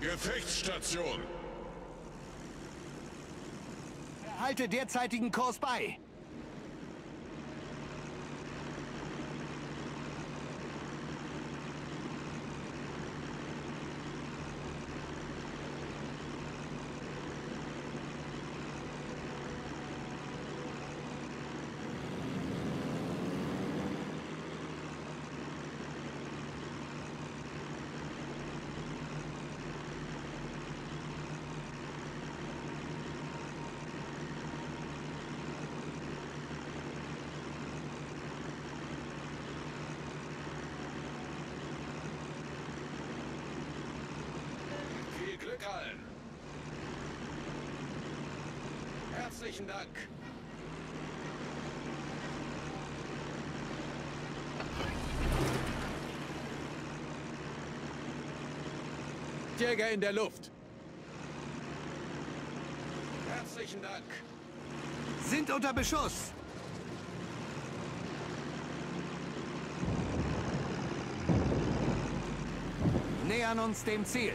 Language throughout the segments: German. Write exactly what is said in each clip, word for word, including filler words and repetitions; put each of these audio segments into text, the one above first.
Gefechtsstation! Halte derzeitigen Kurs bei! Herzlichen Dank. Jäger in der Luft. Herzlichen Dank. Sind unter Beschuss. Nähern uns dem Ziel.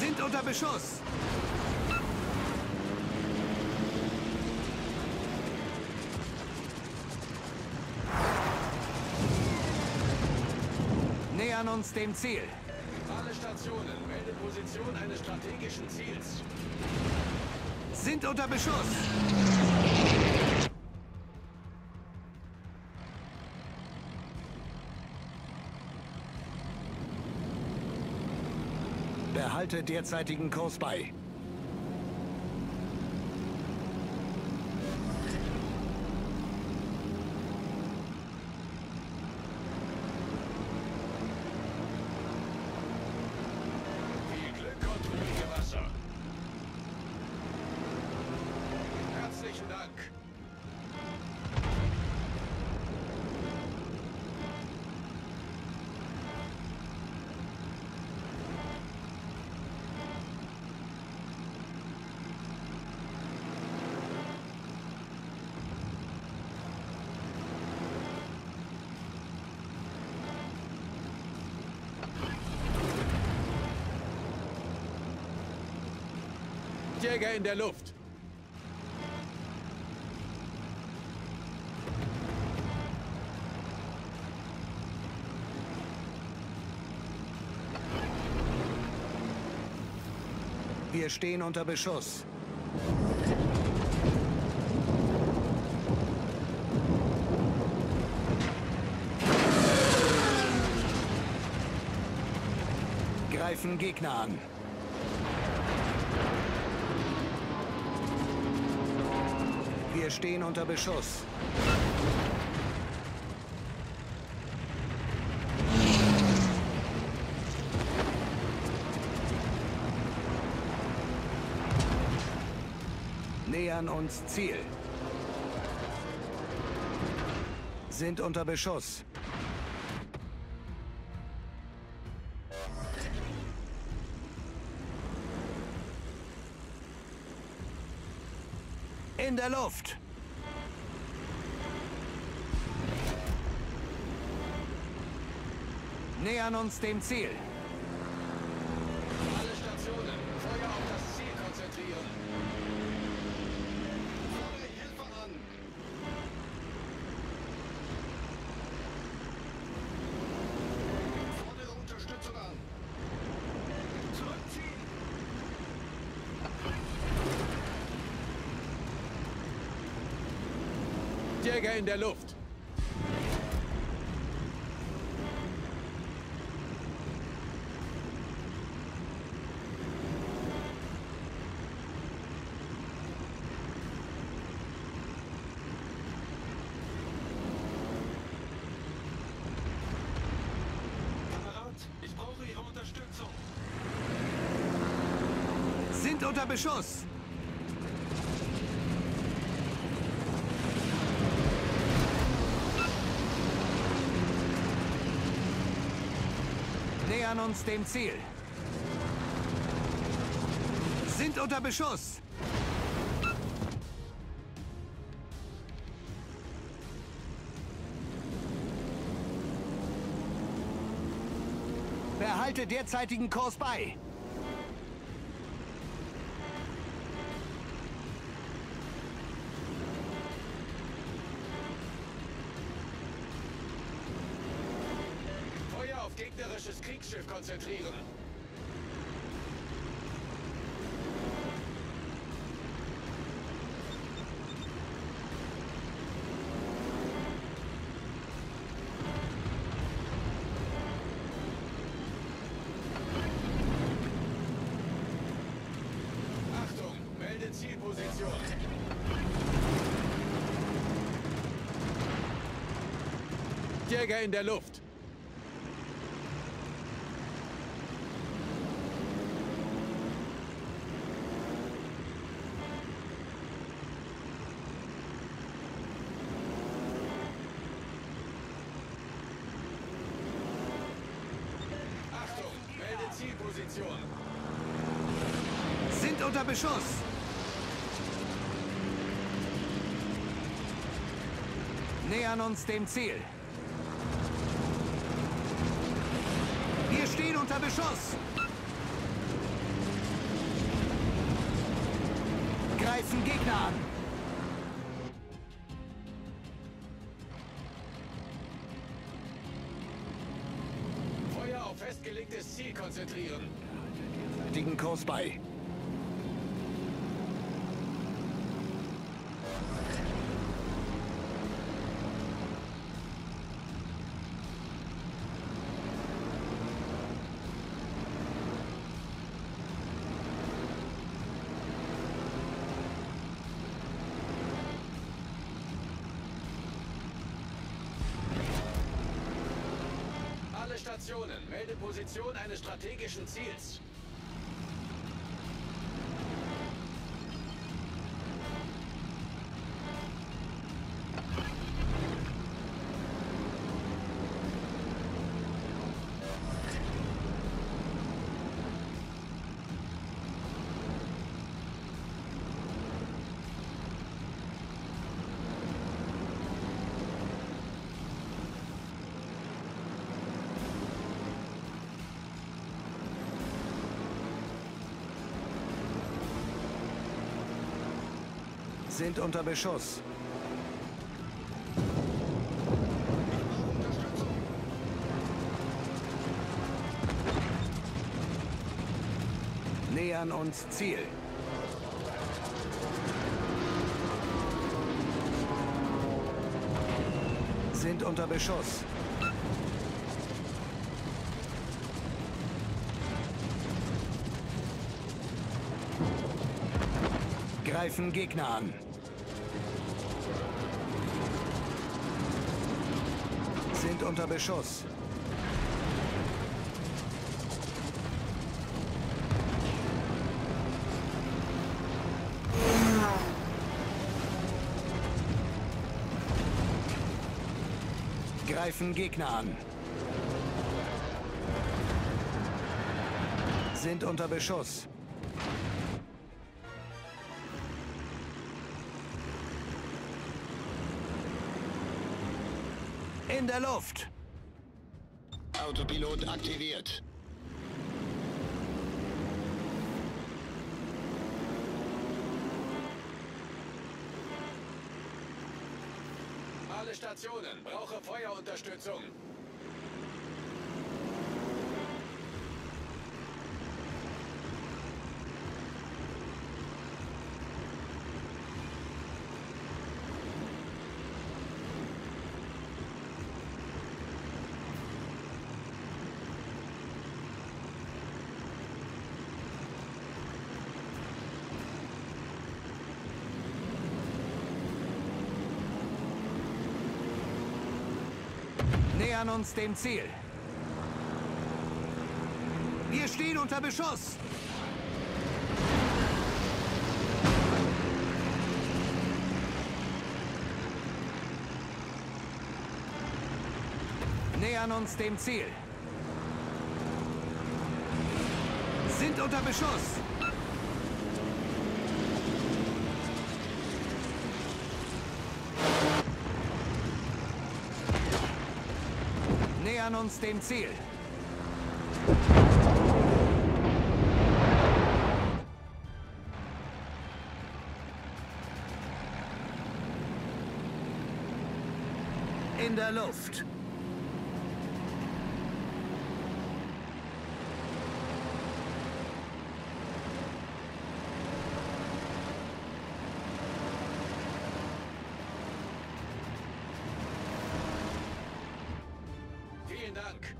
Sind unter Beschuss. Nähern uns dem Ziel. Alle Stationen melde Position eines strategischen Ziels. Sind unter Beschuss. Behalte derzeitigen Kurs bei. Igel kontrolliere Wasser. Herzlichen Dank. Jäger in der Luft. Wir stehen unter Beschuss. Greifen Gegner an. Wir stehen unter Beschuss. Nähern uns Ziel. Sind unter Beschuss. In der Luft. Nähern uns dem Ziel. Alle Stationen, Feuer auf das Ziel konzentrieren. Fordere Hilfe an. Fordere Unterstützung an. Zurückziehen. Jäger in der Luft. Sind unter Beschuss. Nähern uns dem Ziel. Sind unter Beschuss. Halte derzeitigen Kurs bei. Feuer auf gegnerisches Kriegsschiff konzentrieren. Jäger in der Luft. Achtung, melde Zielposition. Sind unter Beschuss. Nähern uns dem Ziel. Wir stehen unter Beschuss. Greifen Gegner an. Feuer auf festgelegtes Ziel konzentrieren. Halten Kurs bei. Stationen. Melde Position eines strategischen Ziels. Sind unter Beschuss. Nähern uns Ziel. Sind unter Beschuss. Greifen Gegner an. Sind unter Beschuss. Greifen Gegner an. Sind unter Beschuss. In der Luft. Autopilot aktiviert. Alle Stationen, brauche Feuerunterstützung. Nähern uns dem Ziel. Wir stehen unter Beschuss. Nähern uns dem Ziel. Sind unter Beschuss. Nähern uns dem Ziel. in der Luft. Vielen Dank.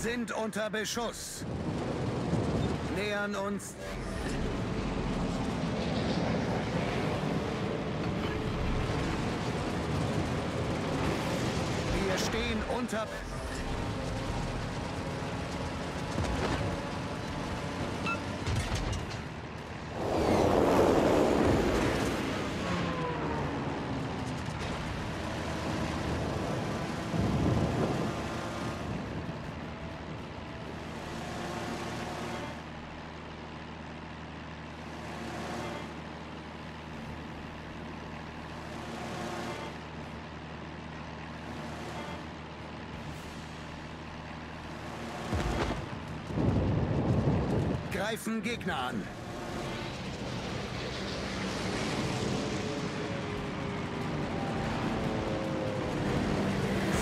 Sind unter Beschuss. Nähern uns. Wir stehen unter. Greifen Gegner an.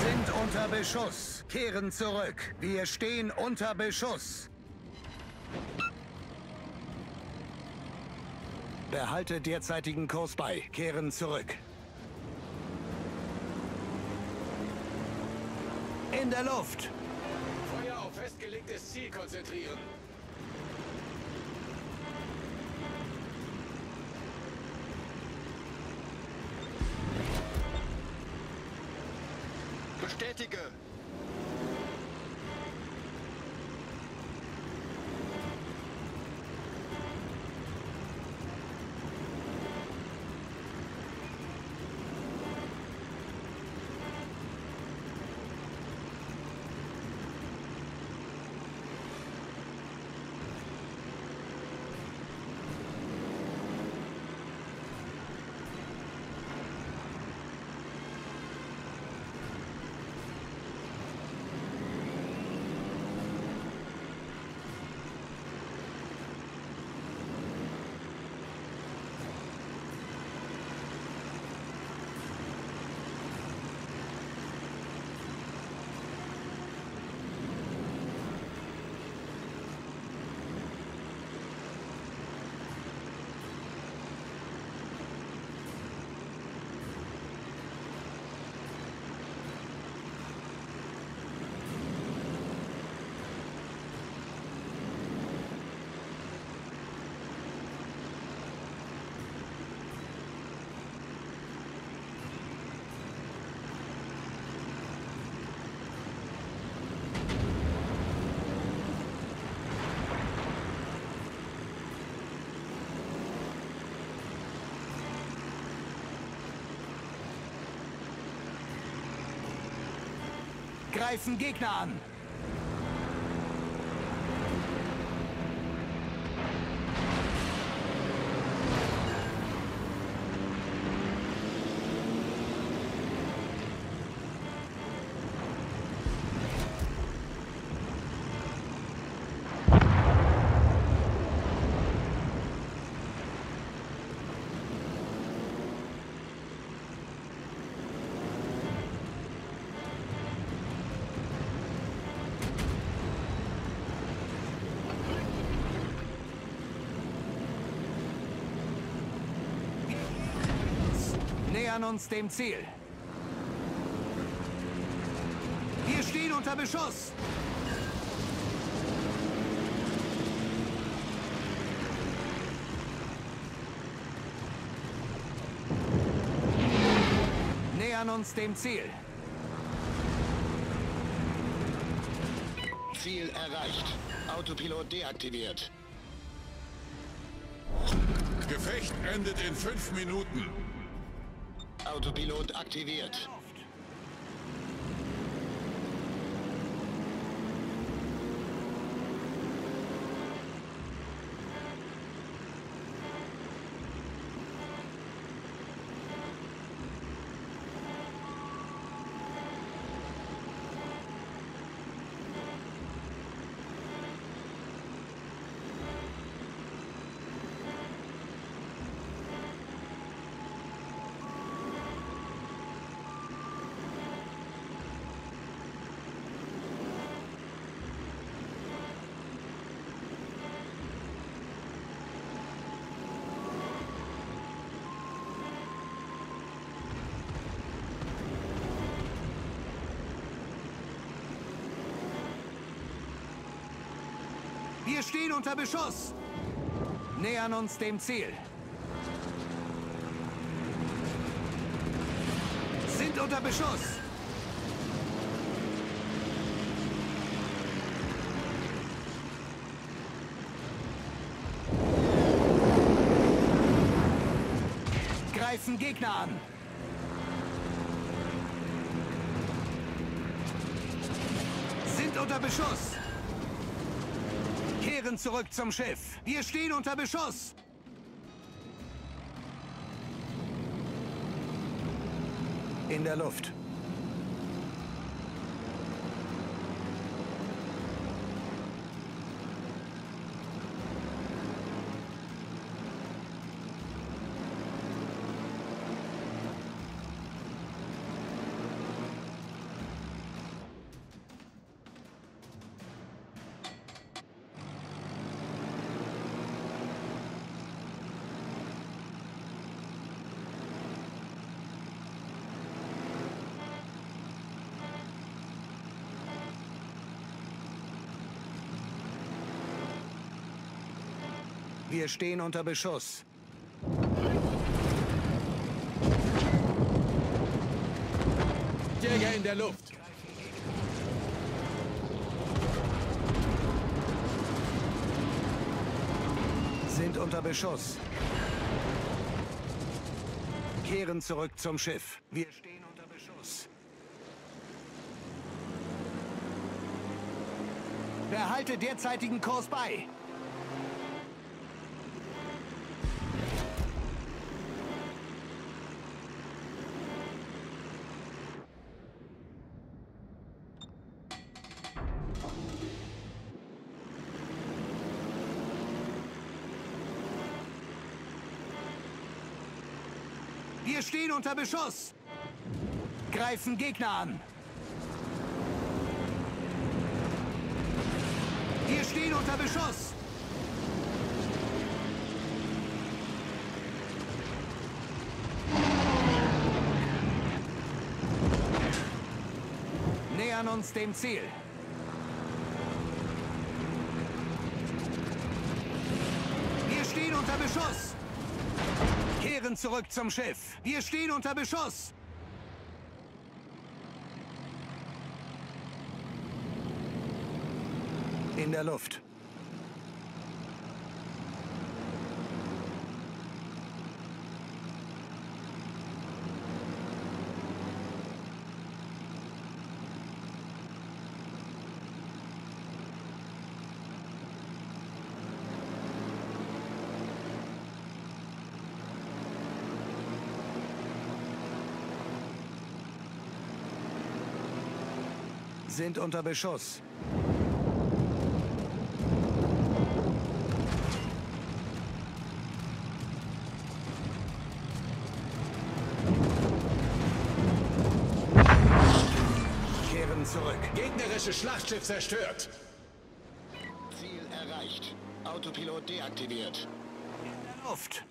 Sind unter Beschuss. Kehren zurück. Wir stehen unter Beschuss. Behalte derzeitigen Kurs bei. Kehren zurück. In der Luft. Feuer auf festgelegtes Ziel konzentrieren. Bestätige. Greifen Gegner an. An uns dem Ziel. Wir stehen unter Beschuss. Nähern uns dem Ziel. Ziel erreicht. Autopilot deaktiviert. Gefecht endet in fünf Minuten. Autopilot aktiviert. Wir stehen unter Beschuss. Nähern uns dem Ziel. Sind unter Beschuss. Greifen Gegner an. Sind unter Beschuss. Kehren zurück zum Schiff. Wir stehen unter Beschuss. In der Luft. Wir stehen unter Beschuss. Jäger in der Luft. Sind unter Beschuss. Kehren zurück zum Schiff. Wir stehen unter Beschuss. Behalte derzeitigen Kurs bei. Wir stehen unter Beschuss. Greifen Gegner an. Wir stehen unter Beschuss. Nähern uns dem Ziel. Wir stehen unter Beschuss. Kehren zurück zum Schiff. Wir stehen unter Beschuss. In der Luft. Sind unter Beschuss. Kehren zurück. Gegnerische Schlachtschiff zerstört. Ziel erreicht. Autopilot deaktiviert. In der Luft.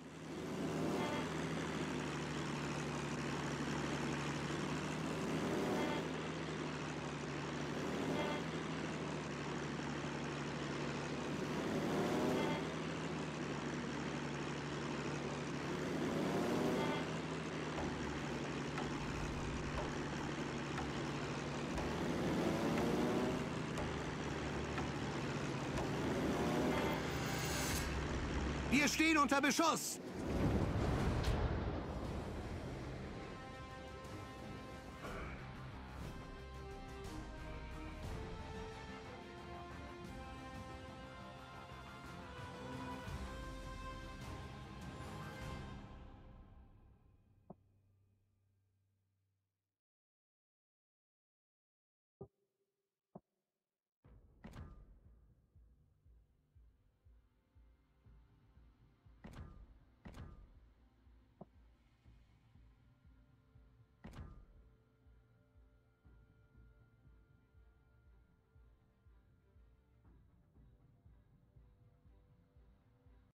Wir stehen unter Beschuss!